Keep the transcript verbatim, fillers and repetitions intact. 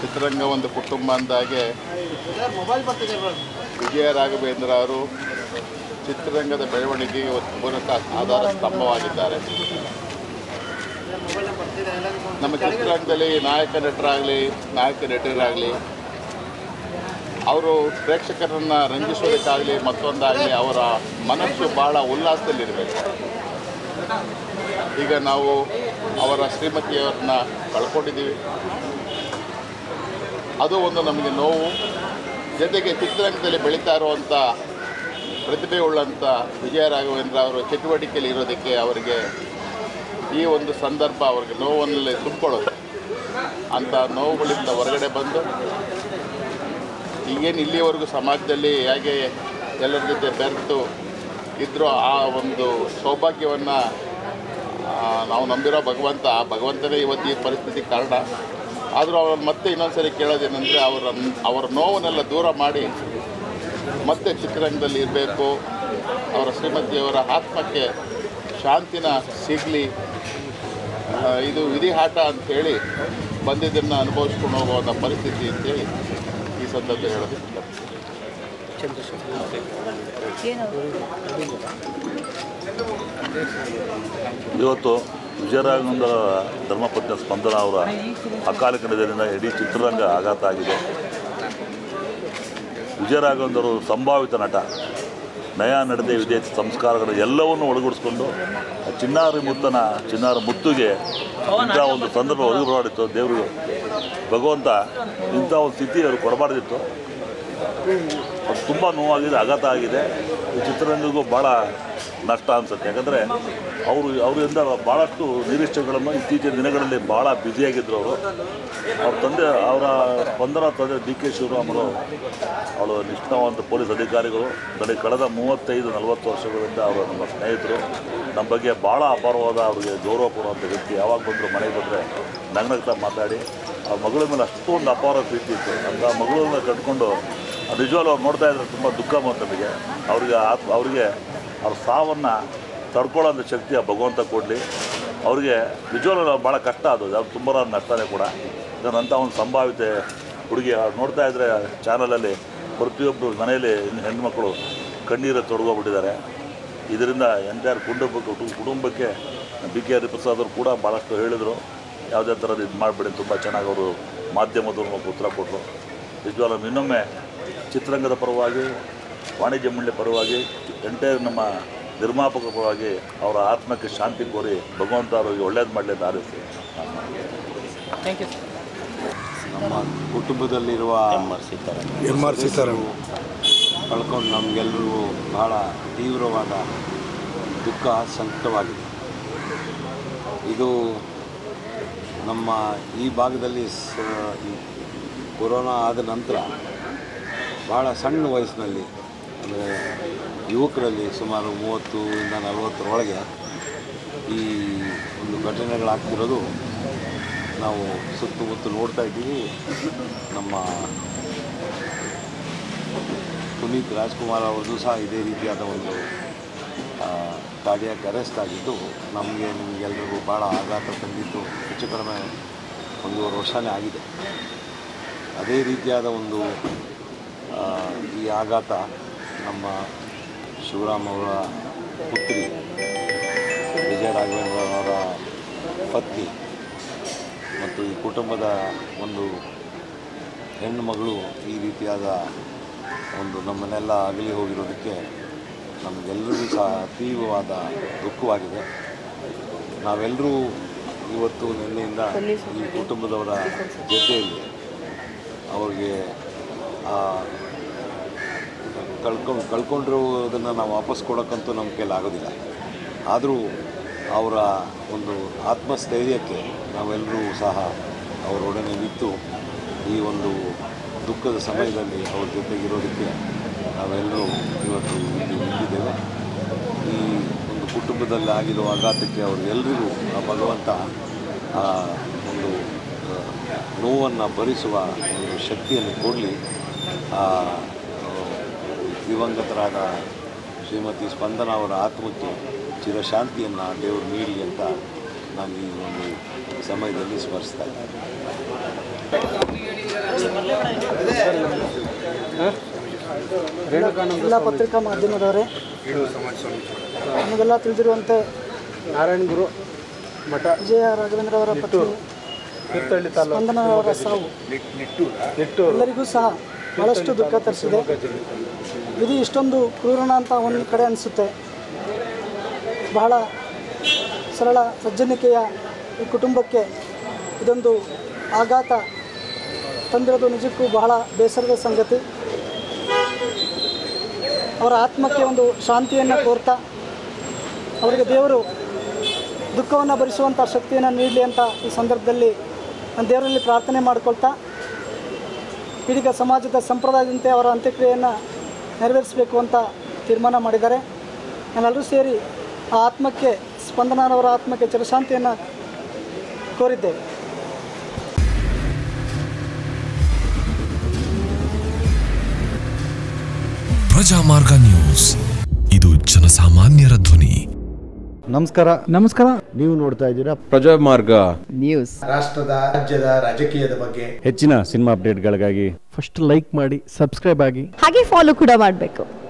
ಚಿತ್ರರಂಗ ಒಂದು ಕುಟುಂಬ ಅಂದಾಗೆ ವಿಜಯ ರಾಘವೇಂದ್ರ ಅವರು ಚಿತ್ರರಂಗದ ಬೆಳವಣಿಗೆಗೆ ಒಂದು ಮೂಲಕ ಆಧಾರ ಸ್ತಂಭವಾಗಿದ್ದಾರೆ। ನಮ್ಮ ಚಿತ್ರರಂಗದಲ್ಲಿ ನಾಯಕ ನಟರಾಗಲಿ ನಾಯಕ ನಟಿಯರಾಗಲಿ ಅವರು ಪ್ರೇಕ್ಷಕರನ್ನು ರಂಜಿಸೋದಕ್ಕಾಗಲಿ ಮತ್ತೊಂದಾಗಲಿ ಅವರ ಮನಸ್ಸು ಭಾಳ ಉಲ್ಲಾಸದಲ್ಲಿರಬೇಕು। ಈಗ ನಾವು ಅವರ ಶ್ರೀಮತಿಯವರನ್ನ ಕಳ್ಕೊಂಡಿದ್ದೀವಿ, ಅದು ಒಂದು ನಮಗೆ ನೋವು। ಜೊತೆಗೆ ಚಿತ್ರರಂಗದಲ್ಲಿ ಬೆಳೀತಾ ಇರುವಂಥ ಪ್ರತಿಭೆಯುಳ್ಳಂಥ ವಿಜಯ ರಾಘವೇಂದ್ರ ಅವರು ಚಟುವಟಿಕೆಯಲ್ಲಿ ಇರೋದಕ್ಕೆ ಅವರಿಗೆ ಈ ಒಂದು ಸಂದರ್ಭ ಅವ್ರಿಗೆ ನೋವನ್ನಲ್ಲಿ ತುಂಬಿಕೊಳ್ಳೋದು, ಅಂಥ ನೋವುಗಳಿಂದ ಹೊರಗಡೆ ಬಂದು ಈಗೇನು ಇಲ್ಲಿವರೆಗೂ ಸಮಾಜದಲ್ಲಿ ಹೇಗೆ ಎಲ್ಲರ ಜೊತೆ ಬೆರೆತು ಇದ್ದರೂ ಆ ಒಂದು ಸೌಭಾಗ್ಯವನ್ನು ನಾವು ನಂಬಿರೋ ಭಗವಂತ, ಆ ಭಗವಂತನೇ ಇವತ್ತು ಈ ಪರಿಸ್ಥಿತಿ ಕಾರಣ ಆದರೂ ಅವ್ರನ್ನ ಮತ್ತೆ ಇನ್ನೊಂದು ಸರಿ ಕೇಳೋದೇನೆಂದರೆ ಅವರ ಅವರ ನೋವನ್ನೆಲ್ಲ ದೂರ ಮಾಡಿ ಮತ್ತೆ ಚಿತ್ರರಂಗದಲ್ಲಿ ಇರಬೇಕು, ಅವರ ಶ್ರೀಮತಿಯವರ ಆತ್ಮಕ್ಕೆ ಶಾಂತಿನ ಸಿಗಲಿ, ಇದು ವಿಧಿಹಾಟ ಅಂಥೇಳಿ ಬಂದಿದ್ದನ್ನು ಅನುಭವಿಸ್ಕೊಂಡು ಹೋಗುವಂಥ ಪರಿಸ್ಥಿತಿ ಅಂತೇಳಿ ಈ ಸಂದರ್ಭ ಹೇಳೋದು। ಇವತ್ತು ವಿಜಯ ರಾಘವೇಂದ್ರ ಧರ್ಮಪತ್ನಿ ಸ್ಪಂದನ ಅವರ ಅಕಾಲಿಕ ನಿಧನದಿಂದ ಇಡೀ ಚಿತ್ರರಂಗ ಆಘಾತ ಆಗಿದೆ। ವಿಜಯ ರಾಘವೇಂದ್ರರು ಸಂಭಾವಿತ ನಟ, ನಯ ನಡೆದೇ ವಿಜಯ ಸಂಸ್ಕಾರಗಳು ಎಲ್ಲವನ್ನು ಒಳಗೂಡಿಸ್ಕೊಂಡು ಚಿನ್ನಾರಿ ಮುತ್ತನ ಚಿನ್ನಾರ ಮುತ್ತುಗೆ ಇಂಥ ಒಂದು ಸಂದರ್ಭ ಒದಗಿ ಬರಬಾರ್ದಿತ್ತು, ದೇವರು ಭಗವಂತ ಇಂಥ ಒಂದು ಸ್ಥಿತಿ ಅವರು ಕೊಡಬಾರ್ದಿತ್ತು। ಅದು ತುಂಬ ನೋವಾಗಿದೆ, ಆಘಾತ ಆಗಿದೆ, ಈ ಚಿತ್ರರಂಗಕ್ಕೂ ಭಾಳ ನಷ್ಟ ಅನಿಸುತ್ತೆ। ಯಾಕಂದರೆ ಅವರು ಅವರಿಂದ ಭಾಳಷ್ಟು ನಿರೀಕ್ಷೆಗಳನ್ನು ಇತ್ತೀಚಿನ ದಿನಗಳಲ್ಲಿ ಭಾಳ ಬ್ಯುಸಿಯಾಗಿದ್ದರು ಅವರು, ಅವ್ರ ತಂದೆ ಅವರ ಸ್ಪಂದನ ತಂದೆ ಡಿ ಕೆ ಶಿವರಾಮರು ಅವಳು ನಿಷ್ಠಾವಂತ ಪೊಲೀಸ್ ಅಧಿಕಾರಿಗಳು, ಕಡೆ ಕಳೆದ ಮೂವತ್ತೈದು ನಲವತ್ತು ವರ್ಷಗಳಿಂದ ಅವರು ನಮ್ಮ ಸ್ನೇಹಿತರು, ನಮ್ಮ ಬಗ್ಗೆ ಭಾಳ ಅಪಾರವಾದ ಅವರಿಗೆ ಗೌರವ ಕೊಡುವಂಥ ವ್ಯಕ್ತಿ। ಯಾವಾಗ ಬಂದರು ಮನೆಗೆ ಬಂದರೆ ನಗ್ನಗ್ತಾ ಮಾತಾಡಿ ಆ ಮಗಳ ಮೇಲೆ ಅಷ್ಟೊಂದು ಅಪಾರ ಪ್ರೀತಿ ಇತ್ತು, ಅಂತ ಮಗಳನ್ನ ಕಟ್ಕೊಂಡು ನಿಜವಾಗ್ಲೂ ಅವ್ರು ನೋಡ್ತಾ ಇದ್ದಾರೆ, ತುಂಬ ದುಃಖ ಬಂತು ನಮಗೆ ಅವ್ರಿಗೆ ಆತ್ಮ ಅವ್ರಿಗೆ ಅವ್ರ ಸಾವನ್ನು ತಡ್ಕೊಳ್ಳೋಂಥ ಶಕ್ತಿ ಆ ಭಗವಂತ ಕೊಡಲಿ ಅವ್ರಿಗೆ। ನಿಜವಾಗ್ಲೂ ಭಾಳ ಕಷ್ಟ ಅದು, ಅದು ತುಂಬ ನಷ್ಟನೇ ಕೂಡ ಇದನ್ನಂಥ ಒಂದು ಸಂಭಾವಿತ ಹುಡುಗಿ ಅವ್ರು ನೋಡ್ತಾ ಇದ್ದರೆ ಚಾನಲಲ್ಲಿ ಪ್ರತಿಯೊಬ್ಬರು ಮನೆಯಲ್ಲಿ ಹೆಣ್ಮಕ್ಳು ಕಣ್ಣೀರು ತೊಡಗೋಗ್ಬಿಟ್ಟಿದ್ದಾರೆ। ಇದರಿಂದ ಎಂಟೈರ್ ಕುಟುಂಬ ಕುಟುಂಬಕ್ಕೆ ಬಿ ಕೆ ಹರಿಪ್ರಸಾದ್ ಅವರು ಕೂಡ ಭಾಳಷ್ಟು ಹೇಳಿದರು, ಯಾವುದೇ ಥರದ ಇದು ಮಾಡಿಬಿಡಿ, ತುಂಬ ಚೆನ್ನಾಗಿ ಅವರು ಮಾಧ್ಯಮದವ್ರ ಉತ್ತರ ಕೊಟ್ಟರು। ನಿಜವಾಗ್ಲೂ ಇನ್ನೊಮ್ಮೆ ಚಿತ್ರರಂಗದ ಪರವಾಗಿ ವಾಣಿಜ್ಯ ಮಂಡಳಿ ಪರವಾಗಿ ಎಂಟೈರ್ ನಮ್ಮ ನಿರ್ಮಾಪಕರ ಪರವಾಗಿ ಅವರ ಆತ್ಮಕ್ಕೆ ಶಾಂತಿ ಕೋರಿ ಭಗವಂತ ಅವರಿಗೆ ಒಳ್ಳೇದು ಮಾಡಲಿ ಅಂತ ಆರಿಸಿ ನಮ್ಮ ಕುಟುಂಬದಲ್ಲಿರುವ ಎಮ್ ಆರ್ ಸೀತಾರಾಮ್ ಕಳ್ಕೊಂಡು ನಮಗೆಲ್ಲರಿಗೂ ಬಹಳ ತೀವ್ರವಾದ ದುಃಖ ಸಂಕಟವಾಗಿದೆ। ಇದು ನಮ್ಮ ಈ ಭಾಗದಲ್ಲಿ ಕೊರೋನಾ ಆದ ನಂತರ ಭಾಳ ಸಣ್ಣ ವಯಸ್ಸಿನಲ್ಲಿ ಅಂದರೆ ಯುವಕರಲ್ಲಿ ಸುಮಾರು ಮೂವತ್ತು ಇಂದ ನಲವತ್ತರೊಳಗೆ ಈ ಒಂದು ಘಟನೆಗಳಾಗ್ತಿರೋದು ನಾವು ಸುತ್ತಮುತ್ತ ನೋಡ್ತಾ ಇದ್ದೀವಿ। ನಮ್ಮ ಪುನೀತ್ ರಾಜ್ಕುಮಾರ್ ಅವ್ರದ್ದು ಸಹ ಇದೇ ರೀತಿಯಾದ ಒಂದು ಕಾರ್ಡಿಯಾಕ್ ಅರೆಸ್ಟ್ ಆಗಿದ್ದು ನಮಗೆ ನಿಮಗೆಲ್ಲರಿಗೂ ಭಾಳ ಆಘಾತ ತಂದಿದ್ದು, ಹೆಚ್ಚು ಕಡಿಮೆ ಒಂದೂವರೆ ವರ್ಷನೇ ಆಗಿದೆ। ಅದೇ ರೀತಿಯಾದ ಒಂದು ಈ ಆಘಾತ ನಮ್ಮ ಶಿವರಾಮ್ ಅವರ ಪುತ್ರಿ ವಿಜಯ ರಾಘವೇಂದ್ರ ಅವರ ಪತ್ನಿ ಮತ್ತು ಈ ಕುಟುಂಬದ ಒಂದು ಹೆಣ್ಣು ಮಗಳು ಈ ರೀತಿಯಾದ ಒಂದು ನಮ್ಮನ್ನೆಲ್ಲ ಅಗಲಿ ಹೋಗಿರೋದಕ್ಕೆ ನಮಗೆಲ್ಲರಿಗೂ ಸಹ ತೀವ್ರವಾದ ದುಃಖವಾಗಿದೆ। ನಾವೆಲ್ಲರೂ ಇವತ್ತು ನಿನ್ನೆಯಿಂದ ಈ ಕುಟುಂಬದವರ ಜೊತೆಯಲ್ಲಿ ಅವ್ರಿಗೆ ಕಳ್ಕೊಂಡು ಕಳ್ಕೊಂಡಿರೋದನ್ನು ನಾವು ವಾಪಸ್ ಕೊಡೋಕ್ಕಂತೂ ನಮ್ಮ ಕೈಲಾಗೋದಿಲ್ಲ, ಆದರೂ ಅವರ ಒಂದು ಆತ್ಮಸ್ಥೈರ್ಯಕ್ಕೆ ನಾವೆಲ್ಲರೂ ಸಹ ಅವರೊಡನೆ ನಿಂತು ಈ ಒಂದು ದುಃಖದ ಸಮಯದಲ್ಲಿ ಅವ್ರ ಜೊತೆಗಿರೋದಕ್ಕೆ ನಾವೆಲ್ಲರೂ ಇವತ್ತು ಇಲ್ಲಿ ನಿಂತಿದ್ದೇವೆ। ಈ ಒಂದು ಕುಟುಂಬದಲ್ಲಿ ಆಗಿರೋ ಆಘಾತಕ್ಕೆ ಅವರೆಲ್ಲರಿಗೂ ಆ ಭಗವಂತ ಒಂದು ನೋವನ್ನು ಭರಿಸುವ ಒಂದು ಶಕ್ತಿಯನ್ನು ಕೊಡಲಿ। ದಿವಂಗತರಾದ ಶ್ರೀಮತಿ ಸ್ಪಂದನ ಅವರ ಆತ್ಮಕ್ಕೆ ಚಿರಶಾಂತಿಯನ್ನು ದೇವರು ನೀಡಲಿ ಅಂತ ನಾನು ಈ ಒಂದು ಸಮಯದಲ್ಲಿ ಸ್ಮರಿಸ್ತಾ ಇದ್ದೇನೆ। ಎಲ್ಲ ಪತ್ರಿಕಾ ಮಾಧ್ಯಮದವರೇ, ನಮಗೆಲ್ಲ ತಿಳಿದಿರುವಂತೆ ನಾರಾಯಣ ಗುರು ಮಠ ವಿಜಯ ರಾಘವೇಂದ್ರ ಅವರ ಪತ್ನಿ ಸ್ಪಂದನವರ ಸಾವು ಎಲ್ಲರಿಗೂ ಸಹ ಬಹಳಷ್ಟು ದುಃಖ ತರಿಸಿದೆ. ವಿಧಿ ಇಷ್ಟೊಂದು ಕ್ರೂರಣ ಅಂತ ಒಂದು ಕಡೆ ಅನಿಸುತ್ತೆ. ಬಹಳ ಸರಳ ಸಜ್ಜನಿಕೆಯ ಈ ಕುಟುಂಬಕ್ಕೆ ಇದೊಂದು ಆಘಾತ ತಂದಿರೋದು ನಿಜಕ್ಕೂ ಬಹಳ ಬೇಸರದ ಸಂಗತಿ. ಅವರ ಆತ್ಮಕ್ಕೆ ಒಂದು ಶಾಂತಿಯನ್ನು ಕೋರ್ತಾ, ಅವರಿಗೆ ದೇವರು ದುಃಖವನ್ನು ಭರಿಸುವಂಥ ಶಕ್ತಿಯನ್ನು ನೀಡಲಿ ಅಂತ ಈ ಸಂದರ್ಭದಲ್ಲಿ ನಾನು ದೇವರಲ್ಲಿ ಪ್ರಾರ್ಥನೆ ಮಾಡಿಕೊಳ್ತಾ, ಪೀಡಿತ ಸಮಾಜದ ಸಂಪ್ರದಾಯದಂತೆ ಅವರ ಅಂತ್ಯಕ್ರಿಯೆಯನ್ನು ನೆರವೇರಿಸಬೇಕು ಅಂತ ತೀರ್ಮಾನ ಮಾಡಿದ್ದಾರೆ. ನಾವೆಲ್ಲರೂ ಸೇರಿ ಆ ಆತ್ಮಕ್ಕೆ, ಸ್ಪಂದನವರ ಆತ್ಮಕ್ಕೆ ಚಿರಶಾಂತಿಯನ್ನು ಕೋರಿದ್ದೇವೆ. ಪ್ರಜಾ ಮಾರ್ಗ ನ್ಯೂಸ್, ಇದು ಜನಸಾಮಾನ್ಯರ ಧ್ವನಿ. ನಮಸ್ಕಾರ. ನಮಸ್ಕಾರ. ನೀವು ನೋಡ್ತಾ ಇದ್ದೀರಾ ಪ್ರಜಾ ಮಾರ್ಗ ನ್ಯೂಸ್. ರಾಷ್ಟ್ರದ, ರಾಜ್ಯದ ರಾಜಕೀಯದ ಬಗ್ಗೆ ಹೆಚ್ಚಿನ ಸಿನಿಮಾ ಅಪ್ಡೇಟ್ಗಳಿಗಾಗಿ ಫಸ್ಟ್ ಲೈಕ್ ಮಾಡಿ, ಸಬ್ಸ್ಕ್ರೈಬ್ ಆಗಿ, ಹಾಗೆ ಫಾಲೋ ಕೂಡ ಮಾಡಬೇಕು.